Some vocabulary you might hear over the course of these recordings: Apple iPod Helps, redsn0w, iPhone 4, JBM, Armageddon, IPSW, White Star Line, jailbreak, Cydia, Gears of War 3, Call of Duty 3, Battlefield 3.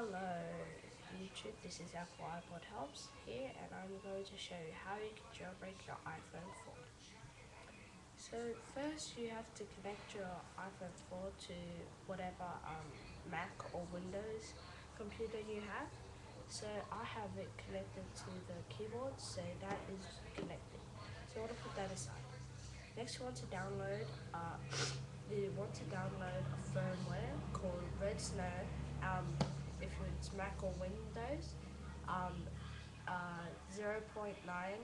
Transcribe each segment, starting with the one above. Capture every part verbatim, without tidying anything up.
Hello YouTube, this is Apple iPod Helps here, and I'm going to show you how you can jailbreak your iPhone four. So first you have to connect your iPhone four to whatever um, Mac or Windows computer you have. So I have it connected to the keyboard, so that is connected. So I want to put that aside. Next you want to download, uh, you want to download a firmware called redsnow. Um, if it's Mac or Windows, um, uh, zero point nine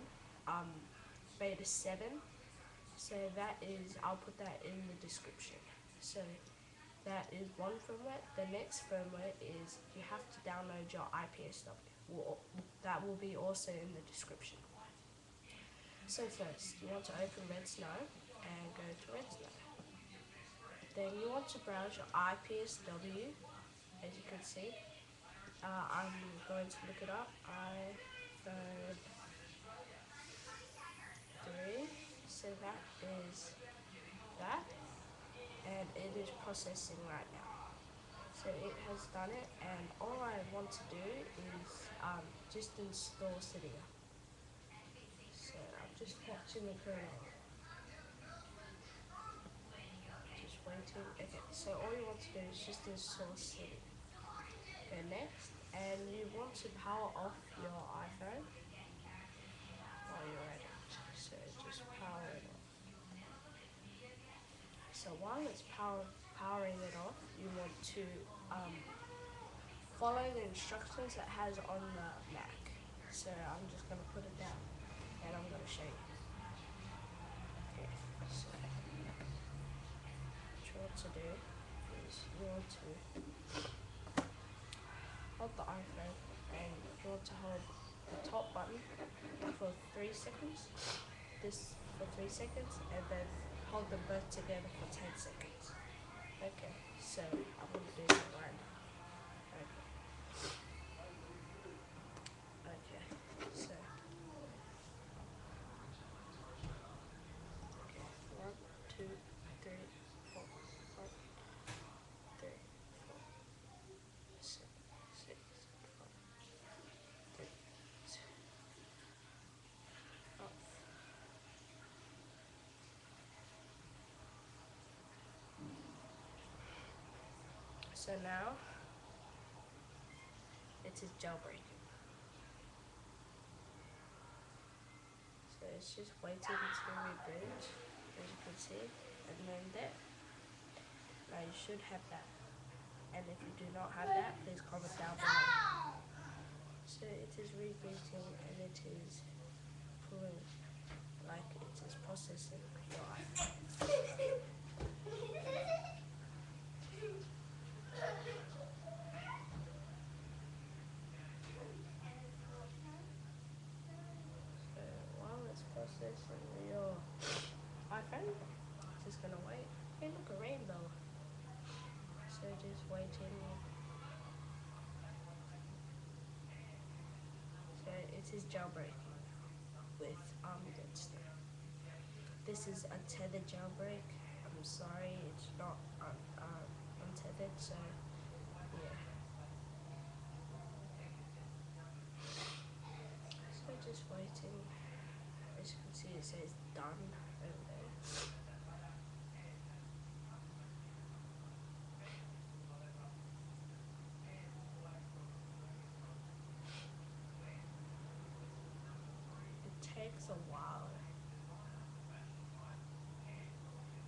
um, beta seven. So that is, I'll put that in the description. So that is one firmware. The next firmware is you have to download your I P S W. That will be also in the description. So first, you want to open redsnow and go to redsnow. Then you want to browse your I P S W. As you can see, uh, I'm going to look it up. iPhone three. So that is that, and it is processing right now. So it has done it, and all I want to do is um, just install Cydia. So I'm just watching it go on. Just waiting. Okay. So all you want to do is just install Cydia. Go next, and you want to power off your iPhone while you're at it. So just power it off. So while it's power, powering it off, you want to um, follow the instructions that has on the Mac. So I'm just going to put it down and I'm going to show you. Okay, so what you want to do is you want to hold the iPhone and you want to hold the top button for three seconds, this for three seconds, and then hold them both together for ten seconds. Okay, so I'm gonna do that right now. Okay. Okay, so okay, one, two, three, four, one, three, four, six, six, five, three. So now it is jailbreaking. So it's just waiting until we reboot, as you can see, and then there. Now you should have that. And if you do not have that, please comment down below. So it is rebooting and it is pulling, like it is processing your iPhone. Processing your iPhone. It's just gonna wait. Hey, look, a rainbow. So just waiting. So it is jailbreaking with Armageddon. This is a tethered jailbreak. I'm sorry, it's not un um, untethered. So yeah. So just waiting. As you can see, it says done over there. It takes a while.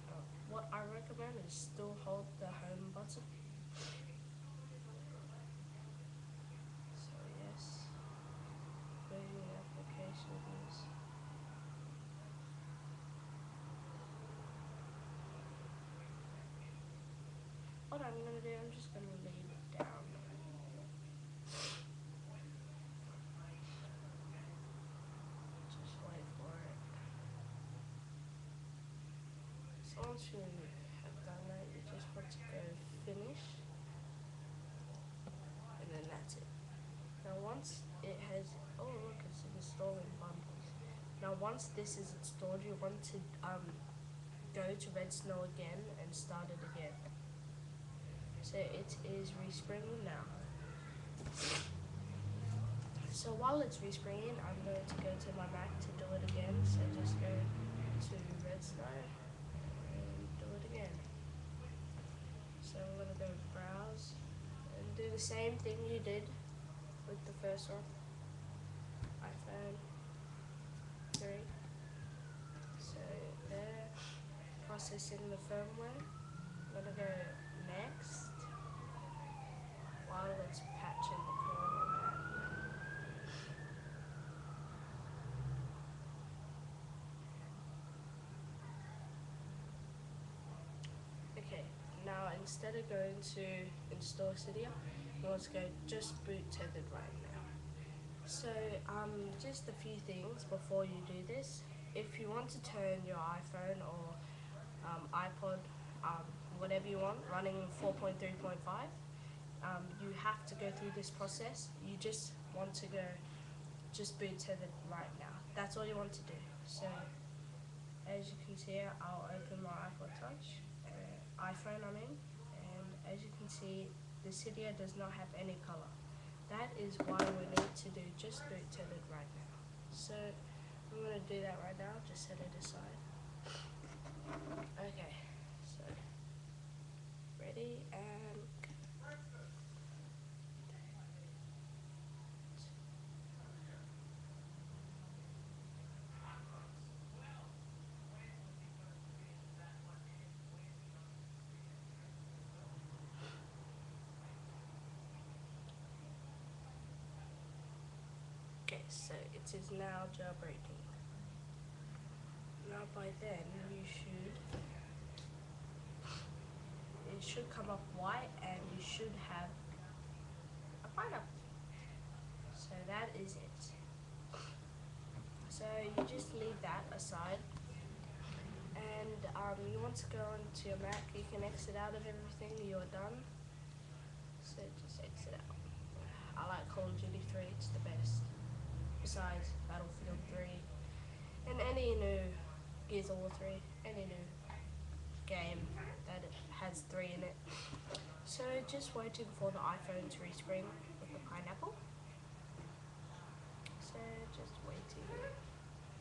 Uh, what I recommend is still hold the home button. So yes, maybe application is. What I'm gonna do, I'm just gonna lay it down. Just wait for it. So once you have done that, you just want to go finish, and then that's it. Now once it has, oh look, it's installing bundles. Now once this is installed, you want to um go to redsnow again and start it again. So it is respringing now. So while it's respringing, I'm going to go to my Mac to do it again. So just go to redsnow and do it again. So we're going to go to browse and do the same thing you did with the first one. iPhone three. So there, processing the firmware. I'm going to go next while it's patching the firmware. Okay, now instead of going to install Cydia, we want to go just boot tethered right now. So um, just a few things before you do this. If you want to turn your iPhone or um, iPod, um, whatever you want, running four point three point five, um, you have to go through this process. You just want to go, just boot tethered right now. That's all you want to do. So as you can see, I'll open my iPod Touch, uh, iPhone I mean, and as you can see, the Cydia does not have any color. That is why we need to do just boot tethered right now. So I'm going to do that right now, just set it aside. Okay, so ready and go. Okay, so it is now jailbreaking. Now by then you should, it should come up white and you should have a pineapple. So that is it. So you just leave that aside and um, you want to go into your Mac, you can exit out of everything, you're done. So just exit out. I like Call of Duty three, it's the best. Besides Battlefield three and any new Gears of War three, any new game that has three in it. So just waiting for the iPhone to respring with the pineapple. So just waiting,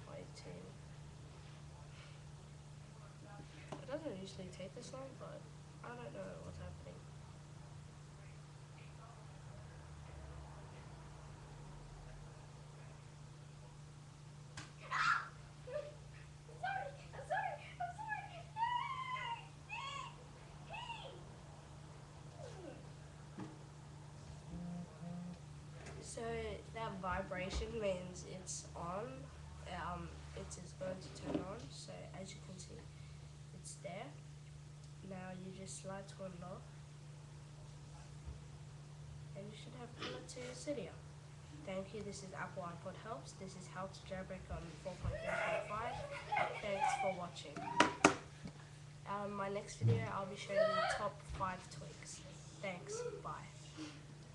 waiting. It doesn't usually take this long, but I don't know what's happening. So that vibration means it's on, um, it is going to turn on, so as you can see, it's there. Now you just slide to unlock, and you should have color to your Cydia. Thank you, this is Apple iPod Helps, this is how to jailbreak on four point three point five, thanks for watching. Um, my next video I'll be showing you top five tweaks. Thanks, bye.